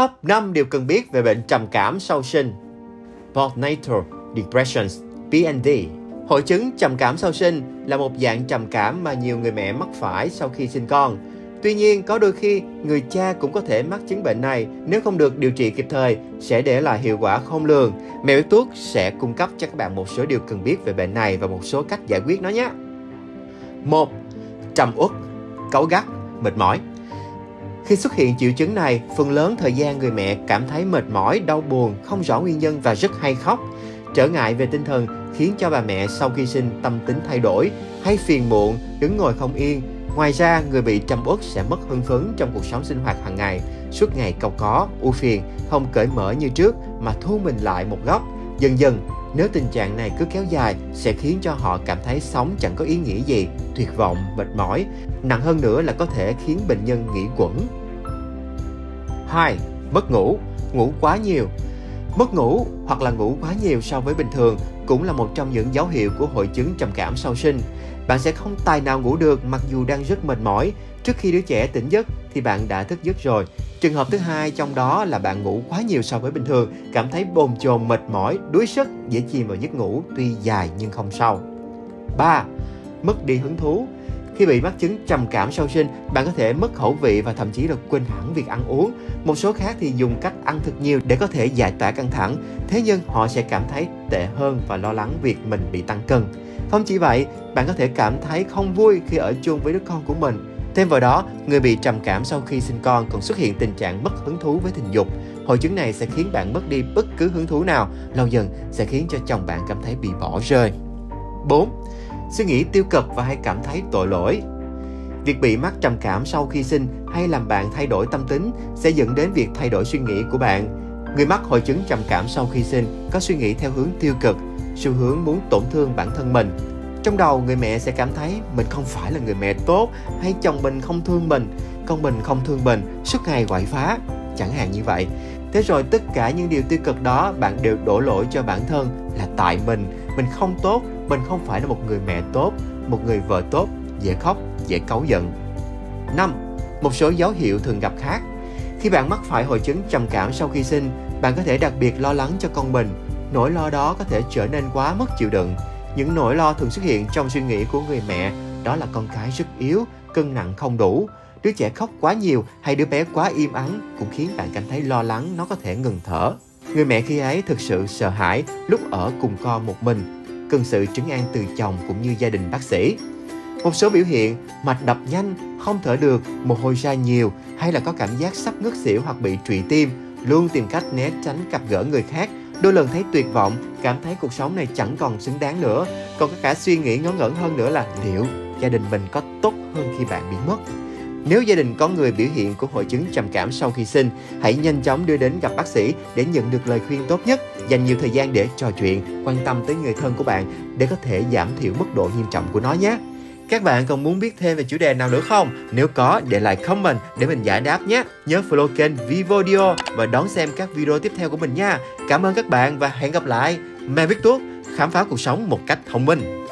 top 5 điều cần biết về bệnh trầm cảm sau sinh. Postnatal depression (PND). Hội chứng trầm cảm sau sinh là một dạng trầm cảm mà nhiều người mẹ mắc phải sau khi sinh con. Tuy nhiên, có đôi khi người cha cũng có thể mắc chứng bệnh này nếu không được điều trị kịp thời sẽ để lại hiệu quả khôn lường. Mèo Biết Tuốt sẽ cung cấp cho các bạn một số điều cần biết về bệnh này và một số cách giải quyết nó nhé. 1. Trầm uất, cáu gắt, mệt mỏi. Khi xuất hiện triệu chứng này, phần lớn thời gian người mẹ cảm thấy mệt mỏi, đau buồn, không rõ nguyên nhân và rất hay khóc. Trở ngại về tinh thần khiến cho bà mẹ sau khi sinh tâm tính thay đổi, hay phiền muộn, đứng ngồi không yên. Ngoài ra, người bị trầm uất sẽ mất hứng phấn trong cuộc sống sinh hoạt hàng ngày, suốt ngày cau có, ưu phiền, không cởi mở như trước mà thu mình lại một góc. Dần dần, nếu tình trạng này cứ kéo dài sẽ khiến cho họ cảm thấy sống chẳng có ý nghĩa gì, tuyệt vọng, mệt mỏi. Nặng hơn nữa là có thể khiến bệnh nhân nghỉ quẩn. 2. Mất ngủ, ngủ quá nhiều. Mất ngủ hoặc là ngủ quá nhiều so với bình thường cũng là một trong những dấu hiệu của hội chứng trầm cảm sau sinh. Bạn sẽ không tài nào ngủ được mặc dù đang rất mệt mỏi. Trước khi đứa trẻ tỉnh giấc thì bạn đã thức giấc rồi. Trường hợp thứ hai trong đó là bạn ngủ quá nhiều so với bình thường, cảm thấy bồn chồn, mệt mỏi, đuối sức, dễ chìm vào giấc ngủ tuy dài nhưng không sâu. 3. Mất đi hứng thú. Khi bị mắc chứng trầm cảm sau sinh, bạn có thể mất khẩu vị và thậm chí là quên hẳn việc ăn uống. Một số khác thì dùng cách ăn thật nhiều để có thể giải tỏa căng thẳng, thế nhưng họ sẽ cảm thấy tệ hơn và lo lắng việc mình bị tăng cân. Không chỉ vậy, bạn có thể cảm thấy không vui khi ở chung với đứa con của mình. Thêm vào đó, người bị trầm cảm sau khi sinh con còn xuất hiện tình trạng mất hứng thú với tình dục. Hội chứng này sẽ khiến bạn mất đi bất cứ hứng thú nào, lâu dần sẽ khiến cho chồng bạn cảm thấy bị bỏ rơi. 4. Suy nghĩ tiêu cực và hay cảm thấy tội lỗi. Việc bị mắc trầm cảm sau khi sinh hay làm bạn thay đổi tâm tính sẽ dẫn đến việc thay đổi suy nghĩ của bạn. Người mắc hội chứng trầm cảm sau khi sinh có suy nghĩ theo hướng tiêu cực, xu hướng muốn tổn thương bản thân mình. Trong đầu, người mẹ sẽ cảm thấy mình không phải là người mẹ tốt, hay chồng mình không thương mình, con mình không thương mình, suốt ngày quậy phá, chẳng hạn như vậy. Thế rồi tất cả những điều tiêu cực đó bạn đều đổ lỗi cho bản thân là tại mình không tốt, mình không phải là một người mẹ tốt, một người vợ tốt, dễ khóc, dễ cáu giận. 5. Một số dấu hiệu thường gặp khác. Khi bạn mắc phải hội chứng trầm cảm sau khi sinh, bạn có thể đặc biệt lo lắng cho con mình. Nỗi lo đó có thể trở nên quá mức chịu đựng. Những nỗi lo thường xuất hiện trong suy nghĩ của người mẹ đó là con cái rất yếu, cân nặng không đủ, đứa trẻ khóc quá nhiều hay đứa bé quá im ắng cũng khiến bạn cảm thấy lo lắng nó có thể ngừng thở. Người mẹ khi ấy thực sự sợ hãi lúc ở cùng con một mình, cần sự trấn an từ chồng cũng như gia đình bác sĩ. Một số biểu hiện: mạch đập nhanh, không thở được, mồ hôi ra nhiều hay là có cảm giác sắp ngất xỉu hoặc bị trụy tim, luôn tìm cách né tránh gặp gỡ người khác. Đôi lần thấy tuyệt vọng, cảm thấy cuộc sống này chẳng còn xứng đáng nữa. Còn có cả suy nghĩ ngớ ngẩn hơn nữa là liệu gia đình mình có tốt hơn khi bạn bị mất. Nếu gia đình có người biểu hiện của hội chứng trầm cảm sau khi sinh, hãy nhanh chóng đưa đến gặp bác sĩ để nhận được lời khuyên tốt nhất. Dành nhiều thời gian để trò chuyện, quan tâm tới người thân của bạn để có thể giảm thiểu mức độ nghiêm trọng của nó nhé. Các bạn còn muốn biết thêm về chủ đề nào nữa không? Nếu có, để lại comment để mình giải đáp nhé. Nhớ follow kênh VivoDio và đón xem các video tiếp theo của mình nha. Cảm ơn các bạn và hẹn gặp lại. Mèo Biết Tuốt, khám phá cuộc sống một cách thông minh.